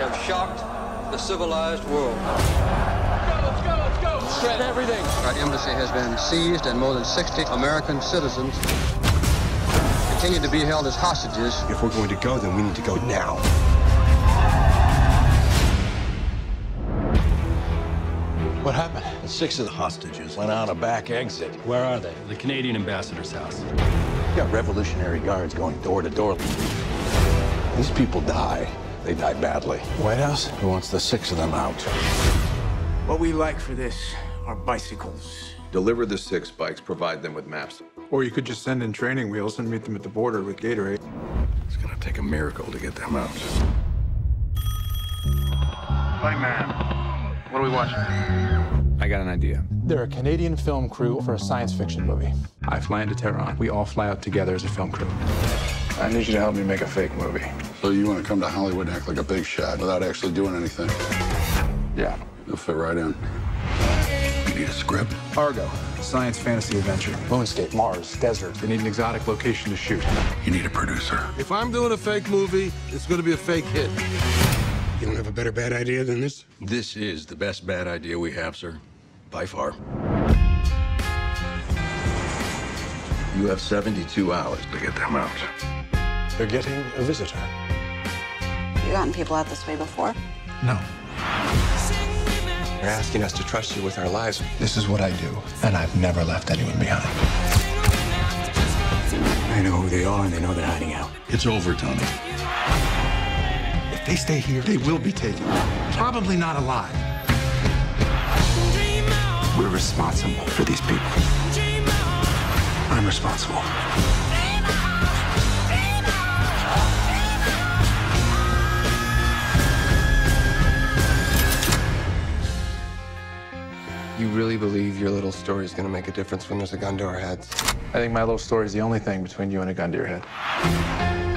have shocked the civilized world. Let's go, let's go, let's go! Shred everything! Our embassy has been seized and more than 60 American citizens continue to be held as hostages. If we're going to go, then we need to go now. What happened? Six of the hostages went out a back exit. Where are they? The Canadian ambassador's house. You got Revolutionary Guards going door to door. These people die. They die badly. White House? Who wants the six of them out? What we like for this are bicycles. Deliver the six bikes, provide them with maps. Or you could just send in training wheels and meet them at the border with Gatorade. It's gonna take a miracle to get them out. Hey, man. What are we watching? I got an idea. They're a Canadian film crew for a science fiction movie. I fly into Tehran. We all fly out together as a film crew. I need you to help me make a fake movie. So you want to come to Hollywood and act like a big shot without actually doing anything? Yeah. You'll fit right in. You need a script? Argo. Science fantasy adventure. Moonscape, Mars, desert. They need an exotic location to shoot. You need a producer. If I'm doing a fake movie, it's going to be a fake hit. You don't have a better bad idea than this? This is the best bad idea we have, sir. By far. You have 72 hours to get them out. They're getting a visitor. Have you gotten people out this way before? No. You're asking us to trust you with our lives. This is what I do, and I've never left anyone behind. I know who they are, and they know they're hiding out. It's over, Tony. If they stay here, they will be taken. Probably not alive. We're responsible for these people. I'm responsible. You really believe your little story is going to make a difference when there's a gun to our heads? I think my little story is the only thing between you and a gun to your head.